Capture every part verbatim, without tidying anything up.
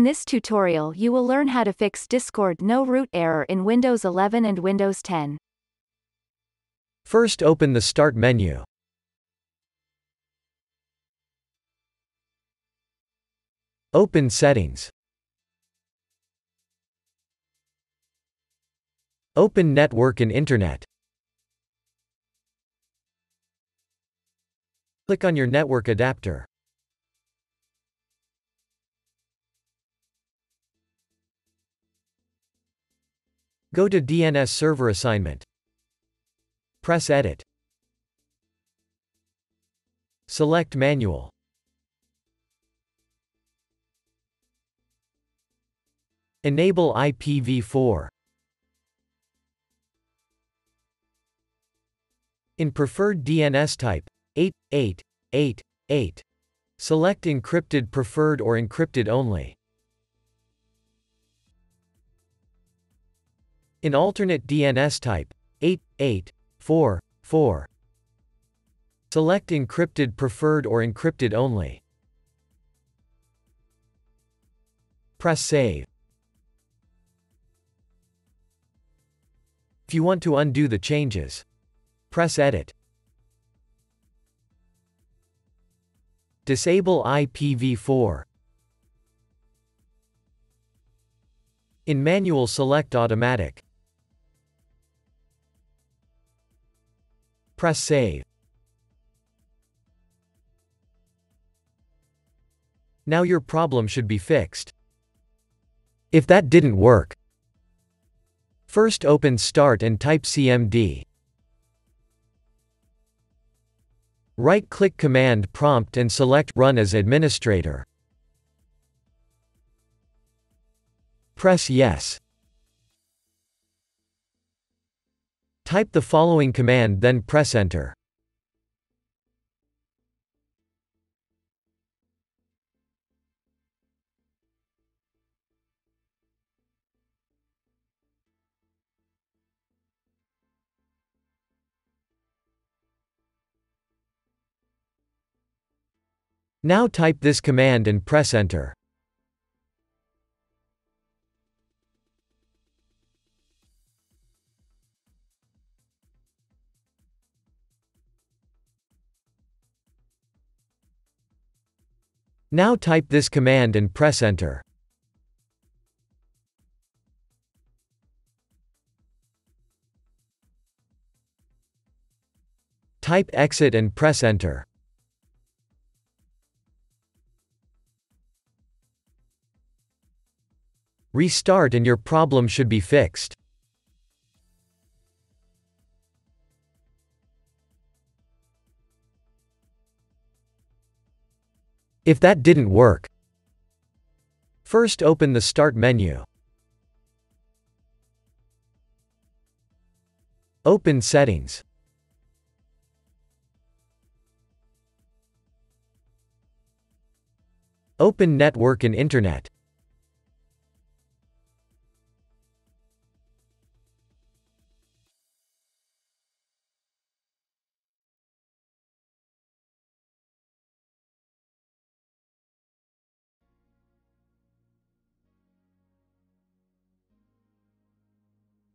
In this tutorial you will learn how to fix Discord no-root error in Windows eleven and Windows ten. First, open the Start menu. Open Settings. Open Network and Internet. Click on your network adapter. Go to D N S Server Assignment. Press Edit. Select Manual. Enable I P v four. In preferred D N S type, eight eight eight eight. Select Encrypted Preferred or Encrypted Only. In alternate D N S type, eight eight four four. Select Encrypted Preferred or Encrypted Only. Press Save. If you want to undo the changes, press Edit. Disable I P v four. In Manual, select Automatic. Press Save. Now your problem should be fixed. If that didn't work, first open Start and type C M D. Right-click Command Prompt and select Run as Administrator. Press Yes. Type the following command, then press Enter. Now type this command and press Enter. Now type this command and press Enter. Type Exit and press Enter. Restart and your problem should be fixed. If that didn't work, first open the Start menu. Open Settings. Open Network and Internet.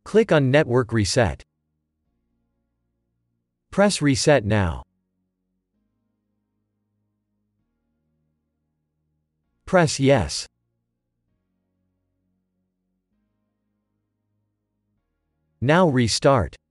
Click on Network Reset. Press Reset Now. Press Yes. Now restart.